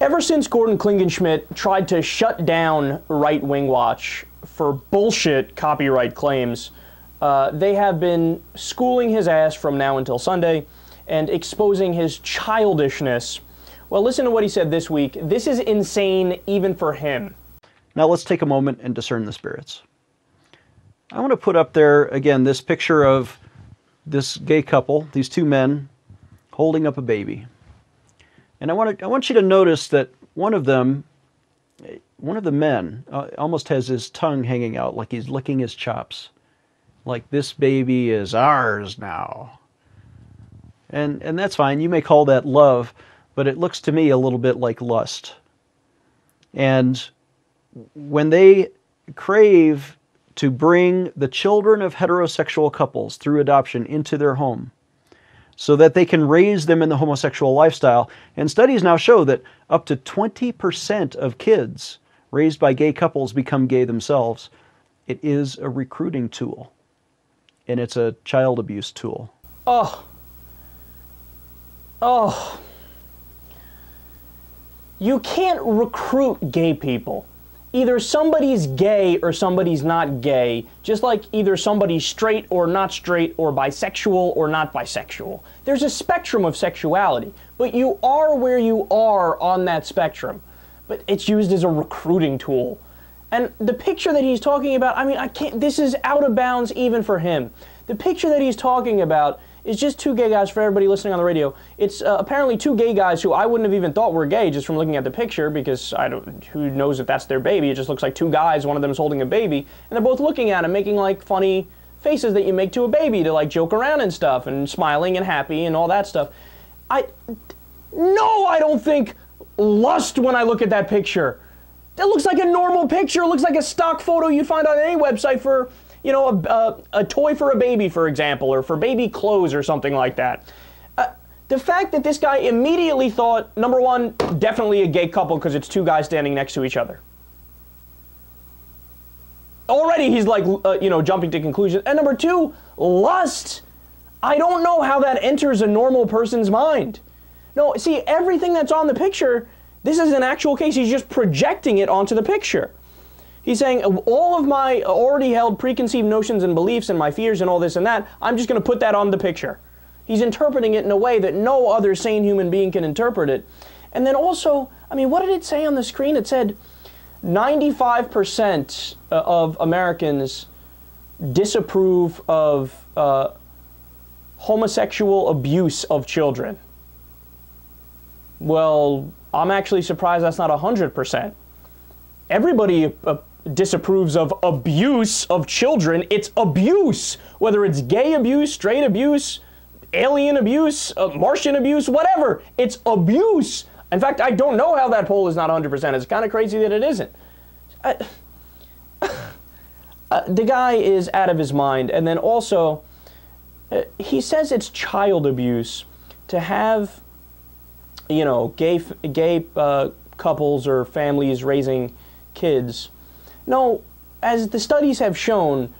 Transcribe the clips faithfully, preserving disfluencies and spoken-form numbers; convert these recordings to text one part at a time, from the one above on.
Ever since Gordon Klingenschmitt tried to shut down Right Wing Watch for bullshit copyright claims, uh, they have been schooling his ass from now until Sunday and exposing his childishness. Well, listen to what he said this week. This is insane even for him. Now let's take a moment and discern the spirits. I want to put up there, again, this picture of this gay couple, these two men, holding up a baby. And I want to, I want you to notice that one of them, one of the men, uh, almost has his tongue hanging out like he's licking his chops. Like, this baby is ours now. And, and that's fine. You may call that love, but it looks to me a little bit like lust. And when they crave to bring the children of heterosexual couples through adoption into their home, so that they can raise them in the homosexual lifestyle. And studies now show that up to twenty percent of kids raised by gay couples become gay themselves. It is a recruiting tool, and it's a child abuse tool. Oh. Oh. You can't recruit gay people. Either somebody's gay or somebody's not gay, just like either somebody's straight or not straight or bisexual or not bisexual. There's a spectrum of sexuality, but you are where you are on that spectrum. But it's used as a recruiting tool. And the picture that he's talking about, I mean, I can't, this is out of bounds even for him. The picture that he's talking about is just two gay guys, for everybody listening on the radio. It's uh, apparently two gay guys who I wouldn't have even thought were gay just from looking at the picture, because I don't, who knows if that's their baby. It just looks like two guys, one of them is holding a baby, and they're both looking at him, making like funny faces that you make to a baby to like joke around and stuff, and smiling and happy and all that stuff. I, no, I don't think lust when I look at that picture. It looks like a normal picture. It looks like a stock photo you'd find on any website for, you know, a, a, a toy for a baby, for example, or for baby clothes or something like that. Uh, the fact that this guy immediately thought, number one, definitely a gay couple because it's two guys standing next to each other. Already he's like, uh, you know, jumping to conclusions. And number two, lust. I don't know how that enters a normal person's mind. No, see, everything that's on the picture, this is an actual case. He's just projecting it onto the picture. He's saying, all of my already held preconceived notions and beliefs and my fears and all this and that, I'm just going to put that on the picture. He's interpreting it in a way that no other sane human being can interpret it. And then also, I mean, what did it say on the screen? It said ninety-five percent of Americans disapprove of uh, homosexual abuse of children. Well, I'm actually surprised that's not one hundred percent. Everybody uh, disapproves of abuse of children. It's abuse, whether it's gay abuse, straight abuse, alien abuse, uh, Martian abuse, whatever. It's abuse. In fact, I don't know how that poll is not one hundred percent. It's kind of crazy that it isn't. I, uh, the guy is out of his mind. And then also, uh, he says it's child abuse to have, you know, gay, gay uh, couples or families raising kids. No, as the studies have shown,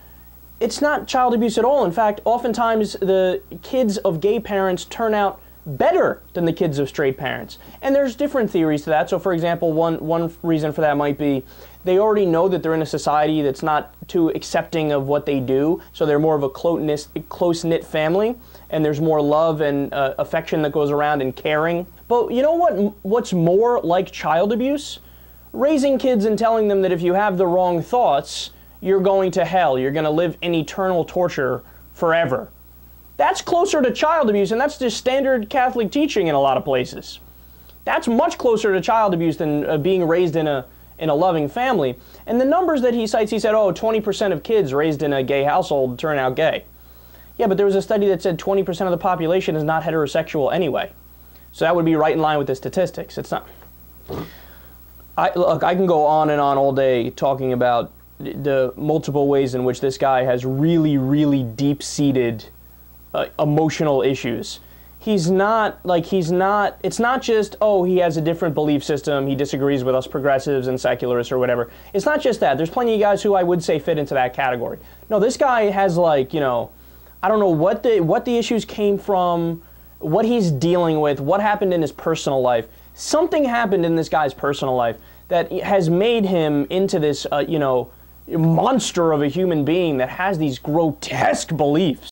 it's not child abuse at all. In fact, oftentimes the kids of gay parents turn out better than the kids of straight parents. And there's different theories to that. So for example, one, one reason for that might be they already know that they're in a society that's not too accepting of what they do, so they're more of a close-knit family, and there's more love and uh, affection that goes around and caring. But you know what? What's more like child abuse? Raising kids and telling them that if you have the wrong thoughts, you're going to hell. You're going to live in eternal torture forever. That's closer to child abuse, and that's just standard Catholic teaching in a lot of places. That's much closer to child abuse than uh, being raised in a, in a loving family. And the numbers that he cites, he said, oh, twenty percent of kids raised in a gay household turn out gay. Yeah, but there was a study that said twenty percent of the population is not heterosexual anyway. So that would be right in line with the statistics. It's not... I, look, I can go on and on all day talking about the multiple ways in which this guy has really, really deep-seated uh, emotional issues. He's not, like, he's not, it's not just, oh, he has a different belief system, he disagrees with us progressives and secularists or whatever. It's not just that. There's plenty of guys who I would say fit into that category. No, this guy has, like, you know, I don't know what the, what the issues came from, what he's dealing with, what happened in his personal life. something happened in this guy's personal life that has made him into this, uh, you know, monster of a human being that has these grotesque beliefs.